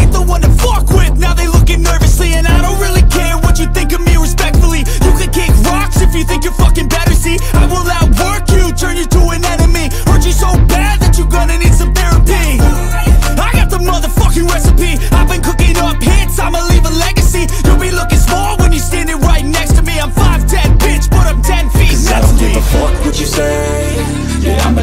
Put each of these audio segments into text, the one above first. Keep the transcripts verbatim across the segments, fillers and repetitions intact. ain't the one to fuck with, now they looking nervously. And I don't really care what you think of me, respectfully. You can kick rocks if you think you're fucking better, see. I will outwork you, turn you to an enemy. Hurt you so bad that you're gonna need some therapy. I got the motherfucking recipe. I've been cooking up hits, I'ma leave a legacy. You'll be looking small when you're standing right next to me. I'm five ten, bitch, but I'm ten feet. Cause I don't give a fuck what you say. Yeah, I'ma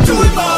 do it my way.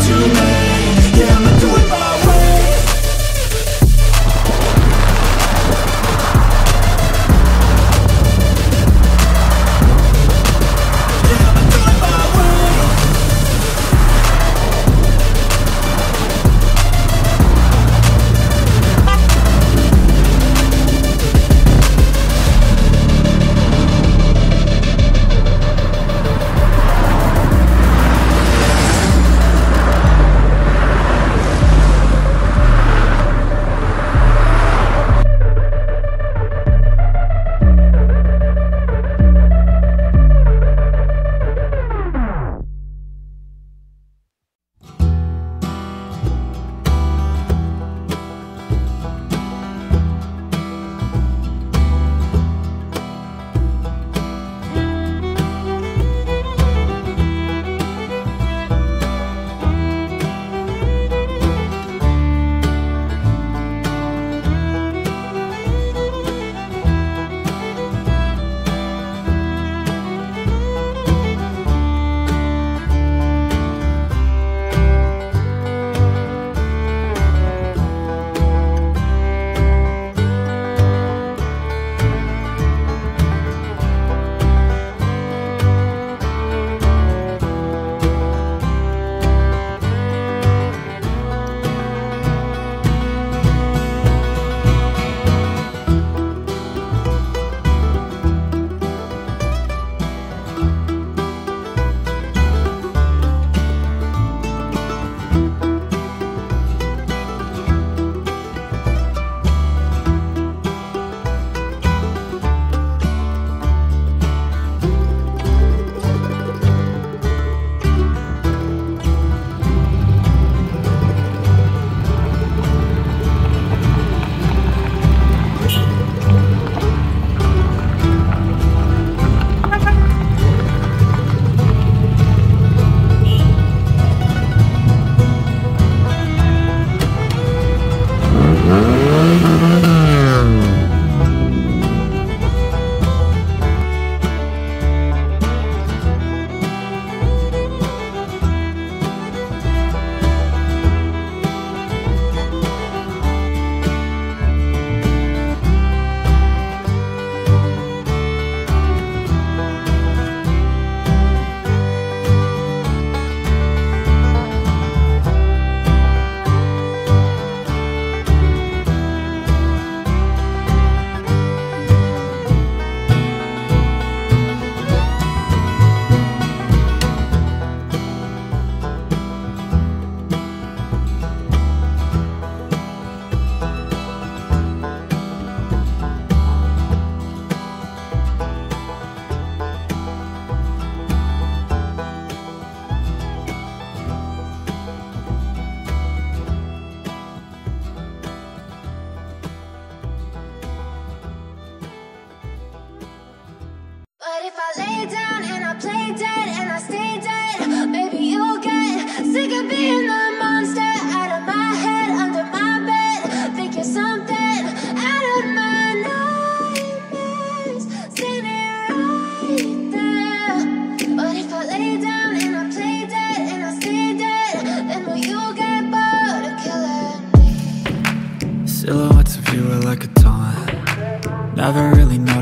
to make. Yeah, I'ma do it my way. Never really know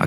I